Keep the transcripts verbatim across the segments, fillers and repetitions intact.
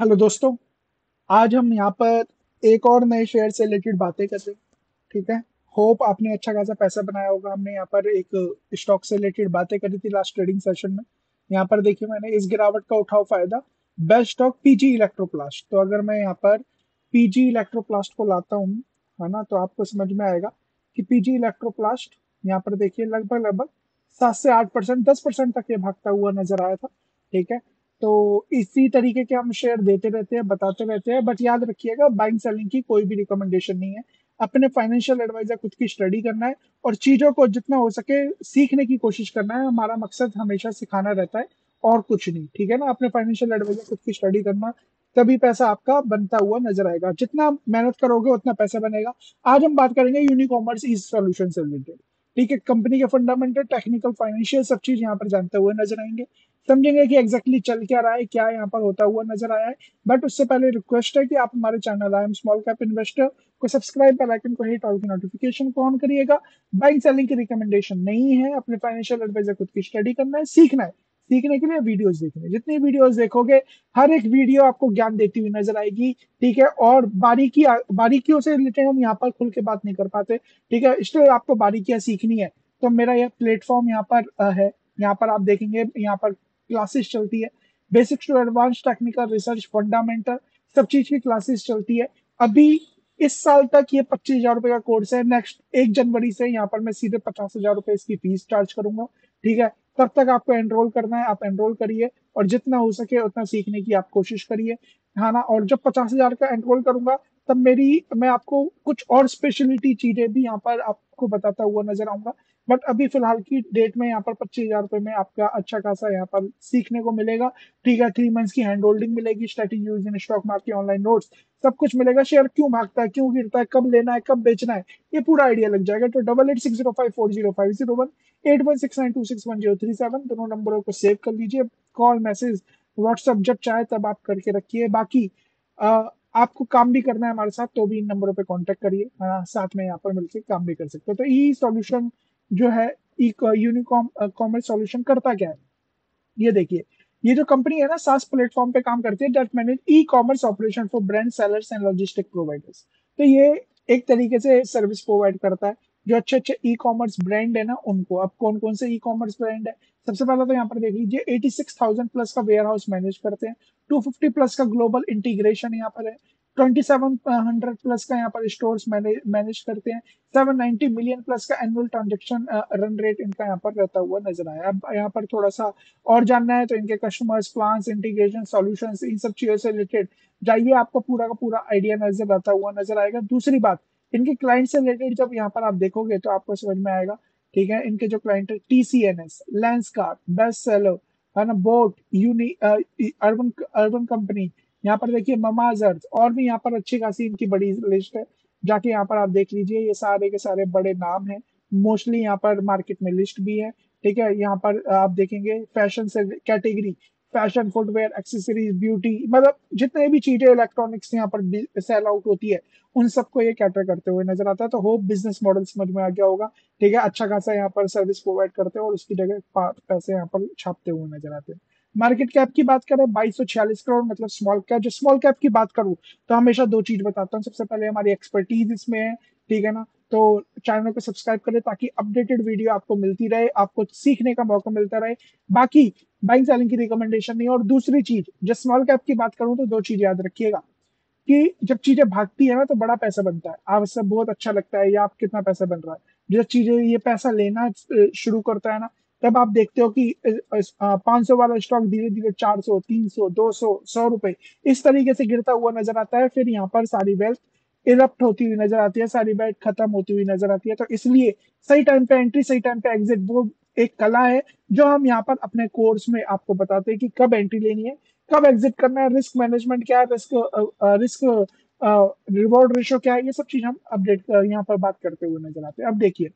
Hello दोस्तों, आज हम यहाँ पर एक और नए शेयर से रिलेटेड बातें कर रहे हैं। ठीक है, होप आपने अच्छा खासा पैसा बनाया होगा। हमने यहाँ पर एक स्टॉक से रिलेटेड बातें करी थी लास्ट ट्रेडिंग सेशन में। यहाँ पर देखिए, मैंने इस गिरावट का उठाओ फायदा बेस्ट स्टॉक पीजी इलेक्ट्रोप्लास्ट। तो अगर मैं यहाँ पर पीजी इलेक्ट्रोप्लास्ट को लाता हूँ, है ना, तो आपको समझ में आएगा कि पीजी इलेक्ट्रोप्लास्ट यहाँ पर देखिए लगभग लगभग सात से आठ परसेंट दस परसेंट तक ये भागता हुआ नजर आया था। ठीक है, तो इसी तरीके के हम शेयर देते रहते हैं, बताते रहते हैं। बट याद रखिएगा, बाइंग सेलिंग की कोई भी रिकमेंडेशन नहीं है। अपने फाइनेंशियल एडवाइजर खुद की स्टडी करना है और चीज़ों को जितना हो सके सीखने की कोशिश करना है। हमारा मकसद हमेशा सिखाना रहता है और कुछ नहीं। ठीक है ना, अपने फाइनेंशियल एडवाइजर खुद की स्टडी करना, तभी पैसा आपका बनता हुआ नजर आएगा। जितना मेहनत करोगे उतना पैसा बनेगा। आज हम बात करेंगे यूनिकॉमर्स ईसोल्यूशंस से रिलेटेड। ठीक है, कंपनी के फंडामेंटल, टेक्निकल, फाइनेंशियल सब चीज यहाँ पर जानते हुए नजर आएंगे। समझेंगे कि एग्जैक्टली चल क्या रहा है, क्या यहाँ पर होता हुआ नजर आया है। बट उससे पहले रिक्वेस्ट है कि आप हमारे channel I am small cap investor को सब्सक्राइब, बेल आइकन को हिट, ऑल की नोटिफिकेशन को ऑन करिएगा। बाइंग सेलिंग की रिकमेंडेशन नहीं है। अपने फाइनेंशियल एडवाइजर खुद की स्टडी करना है, सीखना है। सीखने के लिए वीडियोस देखने, जितनी वीडियोस देखोगे हर एक वीडियो आपको ज्ञान देती हुई नजर आएगी। ठीक है, और बारीकी बारीकियों से रिलेटेड हम यहाँ पर खुल के बात नहीं कर पाते। ठीक है, इसलिए आपको बारीकियां सीखनी है तो मेरा यह प्लेटफॉर्म यहाँ पर है। यहाँ पर आप देखेंगे, यहाँ पर क्लासेस चलती है, basics to advance, technical, research, fundamental सब चीज की क्लासेस चलती है। अभी इस साल तक ये पच्चीस हजार रुपए का कोर्स है। नेक्स्ट एक जनवरी से यहाँ पर मैं सीधे पचास हजार रुपए इसकी फीस चार्ज करूंगा। ठीक है, तब तक आपको एनरोल करना है, आप एनरोल करिए और जितना हो सके उतना सीखने की आप कोशिश करिए, है ना। और जब पचास हजार का एनरोल करूंगा तब मेरी मैं आपको कुछ और स्पेशलिटी चीजें भी यहाँ पर आपको बताता हुआ नजर आऊंगा। बट अभी फिलहाल की डेट में यहाँ पर पच्चीस हजार रुपये में आपका अच्छा खासा यहाँ पर सीखने को मिलेगा। ठीक है, थ्री मंथ्स की हैंड होल्डिंग मिलेगी, strategies in stock market, online notes, सब कुछ मिलेगा। शेयर क्यों भागता है, क्यों गिरता है, कब लेना है, कब बेचना है, ये पूरा आइडिया लग जाएगा। तो double eight six zero five four zero five zero one eight one six nine two six one zero three seven दोनों नंबरों को सेव कर लीजिए। कॉल, मैसेज, व्हाट्सअप जब चाहे तब आप करके रखिए। बाकी आ, आपको काम भी करना है हमारे साथ तो भी इन नंबरों पर कॉन्टेक्ट करिए। साथ में यहाँ पर मिलकर काम भी कर सकते हो। तो ई सॉल्यूशन जो है, यूनिकॉम कॉमर्स सॉल्यूशन करता क्या है, ये देखिए। ये जो कंपनी है ना, सास प्लेटफॉर्म पे काम करती है that manage e commerce operation for brand, sellers and logistic providers. तो ये एक तरीके से सर्विस प्रोवाइड करता है जो अच्छे अच्छे ई कॉमर्स ब्रांड है ना उनको। अब कौन कौन से ई कॉमर्स ब्रांड है, सबसे पहला तो यहाँ पर देख लीजिए छियासी हज़ार प्लस का वेयरहाउस मैनेज करते हैं, दो सौ पचास प्लस का ग्लोबल इंटीग्रेशन यहाँ पर है, सत्ताईस सौ प्लस का यहाँ पर स्टोर्स मैनेज करते हैं, सात सौ नब्बे मिलियन प्लस का एनुअल ट्रांजैक्शन रन रेट इनका यहाँ पर रहता हुआ नजर आया। अब यहाँ पर थोड़ा सा और जानना है तो इनके कस्टमर्स, प्लान्स, इंटीग्रेशन, सॉल्यूशंस, इन सब चीजों से रिलेटेड जाइए, आपको पूरा का पूरा आइडिया नजर आता हुआ नजर आएगा। दूसरी बात, इनके क्लाइंट से रिलेटेड जब यहाँ पर आप देखोगे तो आपको समझ में आएगा। ठीक है, इनके जो क्लाइंट है T C N S, Lenskart, best seller, है ना, बोट, यूनि अर्बन अर्बन कंपनी, यहाँ पर देखिए ममाज अर्थ, और भी यहाँ पर अच्छी खासी इनकी बड़ी लिस्ट है, जाके यहाँ पर आप देख लीजिए। ये सारे के सारे बड़े नाम हैं, मोस्टली यहाँ पर मार्केट में लिस्ट भी है। ठीक है, यहाँ पर आप देखेंगे फैशन से category, fashion, footwear, accessories, beauty, मतलब जितने भी चीजें इलेक्ट्रॉनिक्स यहाँ पर सेल आउट होती है उन सबको ये कैटर करते हुए नजर आता है। तो होप बिजनेस मॉडल समझ में आ गया होगा। ठीक है, अच्छा खासा यहाँ पर सर्विस प्रोवाइड करते हैं और उसकी जगह पैसे यहाँ पर छापते हुए नजर आते हैं। मार्केट कैप की बात करें बाईस सौ छियालीस करोड़, मतलब स्मॉल कैप। जो स्मॉल कैप की बात करूं तो हमेशा दो चीज बताता हूं, सबसे पहले हमारी एक्सपर्टीज इसमें है। ठीक है ना, तो चैनल को सब्सक्राइब करें ताकि अपडेटेड वीडियो आपको मिलती रहे, आपको सीखने का मौका मिलता रहे। बाकी बाइंग सेलिंग की रिकमेंडेशन नहीं। और दूसरी चीज, जो स्मॉल कैप की बात करूं तो दो चीज याद रखिएगा कि जब चीजें भागती है ना तो बड़ा पैसा बनता है, आप सब बहुत अच्छा लगता है या आप कितना पैसा बन रहा है। जब चीजें ये पैसा लेना शुरू करता है ना तब आप देखते हो कि पाँच सौ वाला स्टॉक धीरे धीरे चार सौ, तीन सौ, दो सौ, सौ रुपए इस तरीके से गिरता हुआ नजर आता है। फिर यहाँ पर सारी वेल्थ इरप्ट होती हुई नजर आती है, सारी वेल्थ खत्म होती हुई नजर आती है। तो इसलिए सही टाइम पे एंट्री, सही टाइम पे एग्जिट, वो एक कला है जो हम यहाँ पर अपने कोर्स में आपको बताते हैं कि कब एंट्री लेनी है, कब एग्जिट करना है, रिस्क मैनेजमेंट क्या है, रिस्क रिस्क रिवॉर्ड रेशो क्या है, ये सब चीज हम अपडेट यहाँ पर बात करते हुए नजर आते हैं। अब देखिए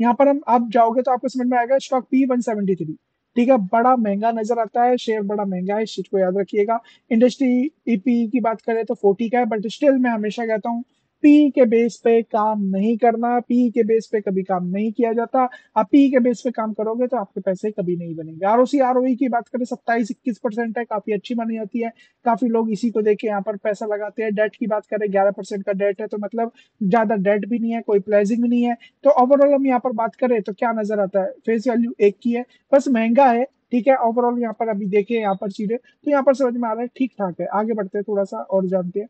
यहाँ पर हम आप जाओगे तो आपको समझ में आएगा stock P one seventy three. ठीक है, बड़ा महंगा नजर आता है, शेयर बड़ा महंगा है, इस चीज को याद रखिएगा। इंडस्ट्री ईपी की बात करें तो चालीस का है, बट स्टिल मैं हमेशा कहता हूँ पी के बेस पे काम नहीं करना, पी के बेस पे कभी काम नहीं किया जाता। आप पी के बेस पे काम करोगे तो आपके पैसे कभी नहीं बनेंगे। आरओसी आरओई की बात करें सत्ताईस इक्कीस परसेंट है, काफी अच्छी मानी जाती है, काफी लोग इसी को देख के यहाँ पर पैसा लगाते हैं। डेट की बात करें ग्यारह परसेंट का डेट है, तो मतलब ज्यादा डेट भी नहीं है, कोई प्लेजिंग भी नहीं है। तो ओवरऑल हम यहाँ पर बात करें तो क्या नजर आता है, फेस वैल्यू एक की है, बस महंगा है, ठीक है। ओवरऑल यहाँ पर अभी देखें यहाँ पर चीजें तो यहाँ पर समझ में आ रहा है, ठीक ठाक है। आगे बढ़ते हैं थोड़ा सा और जानते हैं।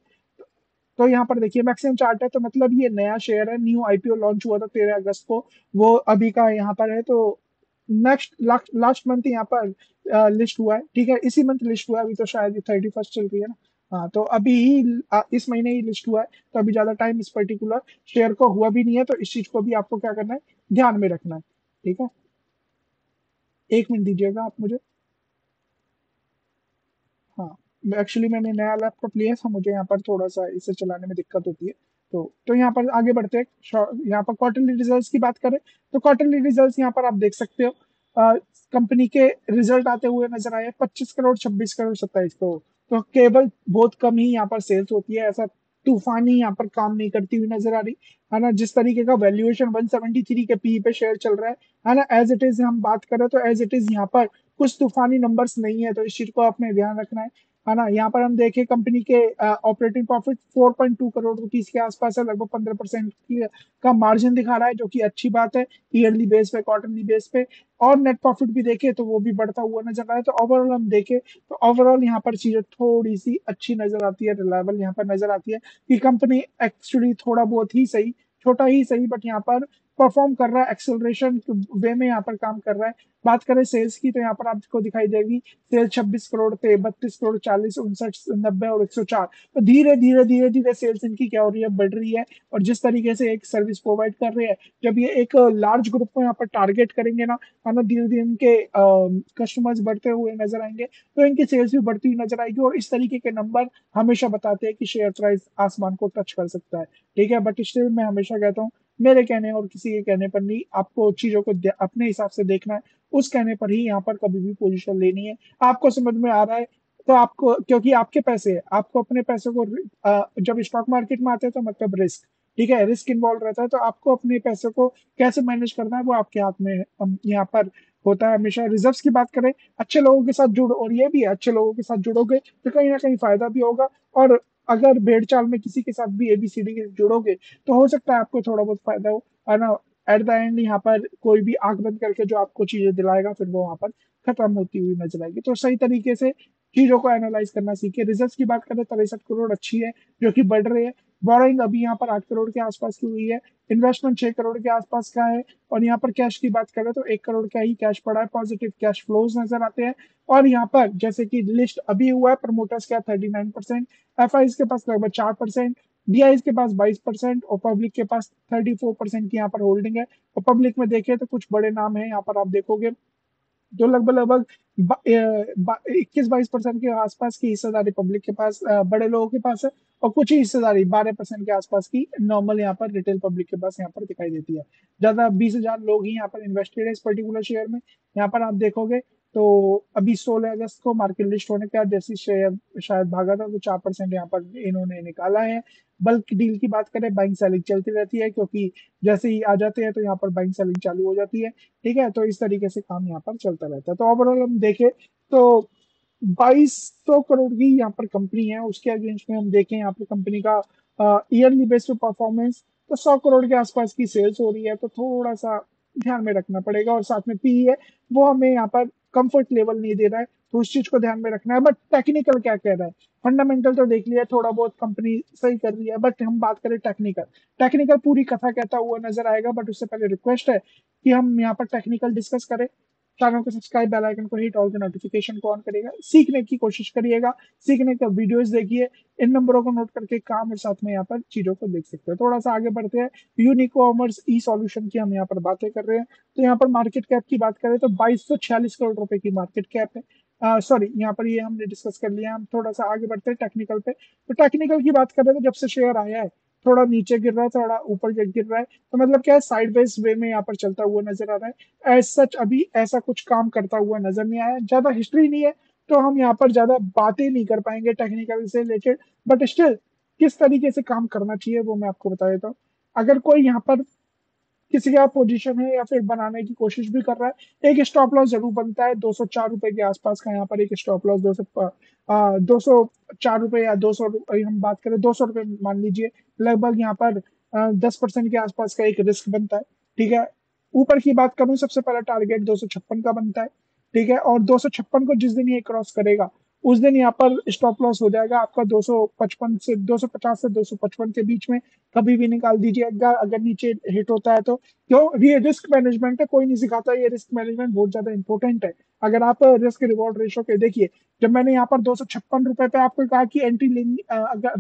तो यहाँ पर देखिए मैक्सिमम चार्ट है, तो मतलब ये नया शेयर है, न्यू आईपीओ लॉन्च हुआ था तेरह अगस्त को, वो अभी का यहाँ पर है। तो नेक्स्ट लास्ट मंथ यहाँ पर लिस्ट हुआ है, ठीक है, इसी मंथ लिस्ट हुआ है। अभी तो शायद थर्टी फर्स्ट चल रही है ना, हाँ, तो अभी ही इस महीने ही लिस्ट हुआ है, तो अभी ज्यादा टाइम इस पर्टिकुलर शेयर को हुआ भी नहीं है। तो इस चीज को भी आपको क्या करना है, ध्यान में रखना है, ठीक है। एक मिनट दीजिएगा आप मुझे, हाँ एक्चुअली मैंने नया लैपटॉप लिया था, मुझे यहाँ पर थोड़ा सा इसे चलाने में दिक्कत होती है। तो तो यहाँ पर आगे बढ़ते हैं। यहाँ पर क्वार्टरली रिजल्ट्स की बात करें तो क्वार्टरली रिजल्ट्स यहाँ पर आप देख सकते हो, कंपनी के रिजल्ट आते हुए नजर आए पच्चीस करोड़, छब्बीस करोड़, सत्ताईस करोड़। तो केवल बहुत कम ही यहाँ पर सेल्स होती है, ऐसा तूफानी यहाँ पर काम नहीं करती हुई नजर आ रही है ना। जिस तरीके का वैल्यूएशन एक सौ तिहत्तर के पी पे शेयर चल रहा है है ना, एज इट इज हम बात करें तो एज इट इज यहाँ पर कुछ तूफानी नंबर्स नहीं है, तो इस चीज को आपने ध्यान रखना है, है ना। यहाँ पर हम देखें कंपनी के ऑपरेटिंग प्रॉफिट चार पॉइंट दो करोड़ रुपीस के आसपास है, लगभग पंद्रह परसेंट का मार्जिन दिखा रहा है, जो कि अच्छी बात है ईयरली बेस पे, क्वार्टरली बेस पे। और नेट प्रॉफिट भी देखें तो वो भी बढ़ता हुआ नजर आया। तो ओवरऑल हम देखें तो ओवरऑल यहाँ पर चीजें थोड़ी सी अच्छी नजर आती है, रिलायबल यहाँ पर नजर आती है कि कंपनी एक्चुअली थोड़ा बहुत ही सही, छोटा ही सही, बट यहाँ पर परफॉर्म कर रहा है, एक्सेलरेशन वे में यहाँ पर काम कर रहा है। बात करें सेल्स की तो यहाँ पर आपको दिखाई देगी सेल्स छब्बीस करोड़ थे, बत्तीस करोड़, चालीस, उनसठ, नब्बे और एक सौ चार। तो धीरे धीरे धीरे धीरे सेल्स इनकी क्या हो रही है, बढ़ रही है। और जिस तरीके से एक सर्विस प्रोवाइड कर रहे हैं, जब ये एक लार्ज ग्रुप को यहाँ पर टारगेट करेंगे ना, है ना, धीरे धीरे इनके कस्टमर्स बढ़ते हुए नजर आएंगे, तो इनकी सेल्स भी बढ़ती हुई नजर आएगी। और इस तरीके के नंबर हमेशा बताते हैं कि शेयर प्राइस आसमान को टच कर सकता है, ठीक है। बट स्टिल मैं हमेशा कहता हूँ, मेरे कहने और किसी के कहने पर नहीं, आपको चीजों को अपने हिसाब से देखना है, उस कहने पर ही यहाँ पर कभी भी पोजीशन लेनी है। आपको समझ में आ रहा है तो आपको, क्योंकि आपके पैसे है, आपको अपने पैसों को जब स्टॉक मार्केट में आते हैं तो मतलब रिस्क, ठीक है, रिस्क इन्वॉल्व रहता है, तो आपको अपने पैसों को कैसे मैनेज करना है वो आपके हाथ में यहाँ पर होता है हमेशा। रिजर्व्स की बात करें, अच्छे लोगों के साथ जुड़ो, और ये भी अच्छे लोगों के साथ जुड़ोगे तो कहीं ना कहीं फायदा भी होगा। और अगर भेड़ चाल में किसी के साथ भी एबीसीडी के जुड़ोगे तो हो सकता है आपको थोड़ा बहुत फायदा हो, है ना। एट द एंड यहाँ पर कोई भी आंख बंद करके जो आपको चीजें दिलाएगा फिर वो वहां पर खत्म होती हुई नजर आएगी। तो सही तरीके से चीजों को एनालाइज करना सीखे। रिजल्ट्स की बात करें तिरसठ करोड़ अच्छी है, जो कि बढ़ रही है। बोरिंग अभी यहाँ पर आठ करोड़ के आसपास की हुई है, इन्वेस्टमेंट छह करोड़ के आसपास का है, और यहाँ पर कैश की बात करें तो एक करोड़ का ही कैश पड़ा है। पॉजिटिव कैश फ्लोज नजर आते हैं। और यहाँ पर जैसे कि लिस्ट अभी हुआ है, प्रमोटर्स का thirty nine percent F I के पास लगभग चार परसेंट, डीआईज के पास बाईस परसेंट और पब्लिक के पास चौंतीस परसेंट की यहाँ पर होल्डिंग है। और पब्लिक में देखें तो कुछ बड़े नाम है यहाँ पर, आप देखोगे तो लगभग लगभग इक्कीस बाईस परसेंट के आसपास की हिस्सेदारी पब्लिक के पास, बड़े लोगों के पास है, और कुछ ही हिस्सेदारी बारह परसेंट के आसपास की नॉर्मल यहाँ पर रिटेल पब्लिक के पास यहाँ पर दिखाई देती है। ज्यादा बीस हजार लोग ही यहाँ पर इन्वेस्टेड है इस पर्टिकुलर शेयर में। यहाँ पर आप देखोगे तो अभी सोलह अगस्त को मार्केट लिस्ट होने के बाद जैसे शेयर शायद भागा था तो चार परसेंट यहाँ पर इन्होंने निकाला है। बल्क डील की बात करें, बाइंग सेलिंग चलती रहती है, क्योंकि जैसे ही आ जाते हैं तो यहाँ पर बाइंग सेलिंग चालू हो जाती है, ठीक है। तो इस तरीके से काम यहाँ पर चलता रहता है। तो ओवरऑल हम देखें तो बाईस सौ करोड़ की यहाँ पर कंपनी है, उसके अगेंस्ट में हम देखें यहाँ पर कंपनी का ईयरली बेस पे परफॉर्मेंस तो सौ करोड़ के आसपास की सेल्स हो रही है। तो थोड़ा सा ध्यान में रखना पड़ेगा, और साथ में पी है वो हमें यहाँ पर कंफर्ट लेवल नहीं दे रहा है, तो उस चीज को ध्यान में रखना है। बट टेक्निकल क्या कह रहा है, फंडामेंटल तो देख लिया, थोड़ा बहुत कंपनी सही कर रही है, बट हम बात करें टेक्निकल, टेक्निकल पूरी कथा कहता हुआ नजर आएगा। बट उससे पहले रिक्वेस्ट है कि हम यहाँ पर टेक्निकल डिस्कस करें, चैनल को सब्सक्राइब, बेल आइकन को हिट, ऑल के नोटिफिकेशन को ऑन करिएगा, सीखने की कोशिश करिएगा, सीखने का वीडियोस देखिए, इन नंबरों को नोट करके काम और साथ में यहाँ पर चीजों को देख सकते हैं। थोड़ा सा आगे बढ़ते हैं। यूनिकॉमर्स ई सॉल्यूशन की हम यहाँ पर बातें कर रहे हैं। तो यहाँ पर मार्केट कैप की बात करें तो बाईस सौ छियालीस करोड़ रुपए की मार्केट कैप है। सॉरी uh, यहाँ पर ये हमने डिस्कस कर लिया। हम थोड़ा सा आगे बढ़ते हैं टेक्निकल पे। तो टेक्निकल की बात करें तो जब से शेयर आया है थोड़ा नीचे गिर रहा है, थोड़ा ऊपर गिर रहा है, तो मतलब क्या है, साइडवेज वे में यहाँ पर चलता हुआ नजर आ रहा है। एज सच अभी ऐसा कुछ काम करता हुआ नजर नहीं आया। ज्यादा हिस्ट्री नहीं है तो हम यहाँ पर ज्यादा बातें नहीं कर पाएंगे टेक्निकल से रिलेटेड, बट स्टिल किस तरीके से काम करना चाहिए वो मैं आपको बता देता हूँ। अगर कोई यहाँ पर किसी का पोजीशन है या फिर बनाने की कोशिश भी कर रहा है, एक स्टॉप लॉस जरूर बनता है। दो सौ चार रुपए के आसपास का यहाँ पर एक स्टॉप लॉस, दो सौ दो सौ चार रुपए या दो सौ हम बात करें दो सौ रुपए मान लीजिए, लगभग यहाँ पर दस परसेंट के आसपास का एक रिस्क बनता है। ठीक है, ऊपर की बात करूं, सबसे पहला टारगेट दो सौ छप्पन का बनता है। ठीक है, और दो सौ छप्पन को जिस दिन ये क्रॉस करेगा उस दिन यहाँ पर स्टॉप लॉस हो जाएगा आपका दो सौ पचपन से दो सौ पचास से दो सौ पचपन के बीच में, कभी भी निकाल दीजिएगा अगर नीचे हिट होता है तो। क्यों, ये रिस्क मैनेजमेंट है, कोई नहीं सिखाता, ये रिस्क मैनेजमेंट बहुत ज्यादा इंपॉर्टेंट है। अगर आप रिस्क रिवॉर्ड रेशो के देखिए, जब मैंने यहाँ पर दो सौ छप्पन रुपए पे आपको कहा कि एंट्री लेनी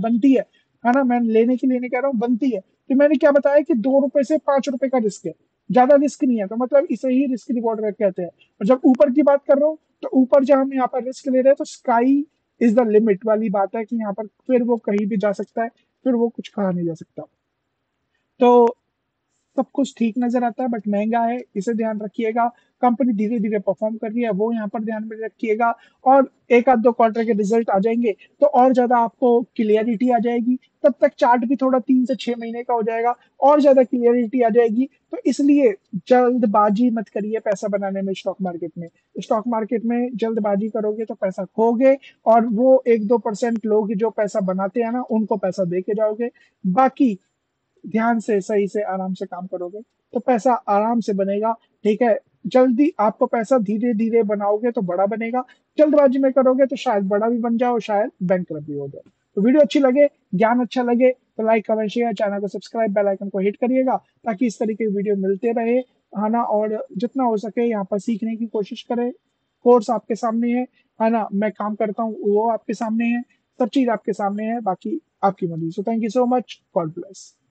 बनती है है ना, मैं लेने की लेने कह रहा हूँ, बनती है, तो मैंने क्या बताया कि दो रुपए से पांच रुपए का रिस्क है, ज्यादा रिस्क नहीं है, तो मतलब इसे ही रिस्क रिवॉर्ड कहते हैं। और जब ऊपर की बात कर रहा हूँ तो ऊपर जब हम यहाँ पर रिस्क ले रहे हैं तो स्काई इज द लिमिट वाली बात है कि यहाँ पर फिर वो कहीं भी जा सकता है, फिर वो कुछ कहा नहीं जा सकता। तो सब कुछ ठीक नजर आता है बट महंगा है, इसे ध्यान रखिएगा। कंपनी धीरे धीरे परफॉर्म कर रही है, वो यहाँ पर ध्यान में रखिएगा, और एक आध दो क्वार्टर के रिजल्ट आ जाएंगे तो और ज्यादा आपको क्लियरिटी आ जाएगी। तब तक चार्ट भी थोड़ा तीन से छह महीने का हो जाएगा, और ज्यादा क्लियरिटी आ जाएगी। तो इसलिए जल्दबाजी मत करिए पैसा बनाने में स्टॉक मार्केट में। स्टॉक मार्केट में जल्दबाजी करोगे तो पैसा खोगे, और वो एक दो परसेंट लोग जो पैसा बनाते हैं ना उनको पैसा दे के जाओगे। बाकी ध्यान से, सही से, आराम से काम करोगे तो पैसा आराम से बनेगा। ठीक है, जल्दी आपको पैसा धीरे धीरे बनाओगे तो बड़ा बनेगा, जल्दबाजी में करोगे तो शायद बड़ा भी बन जाओ, शायद बैंकक्रप्ट भी हो जाए। तो वीडियो अच्छी लगे, ज्ञान अच्छा लगे तो लाइक कमेंट शेयर, चैनल को सब्सक्राइब, बेल आइकन को हिट करिएगा ताकि इस तरीके की वीडियो मिलते रहे, है ना। और जितना हो सके यहाँ पर सीखने की कोशिश करें। कोर्स आपके सामने है, है ना, मैं काम करता हूँ वो आपके सामने है, सब चीज आपके सामने है, बाकी आपकी मर्जी। So thank you so much, God bless.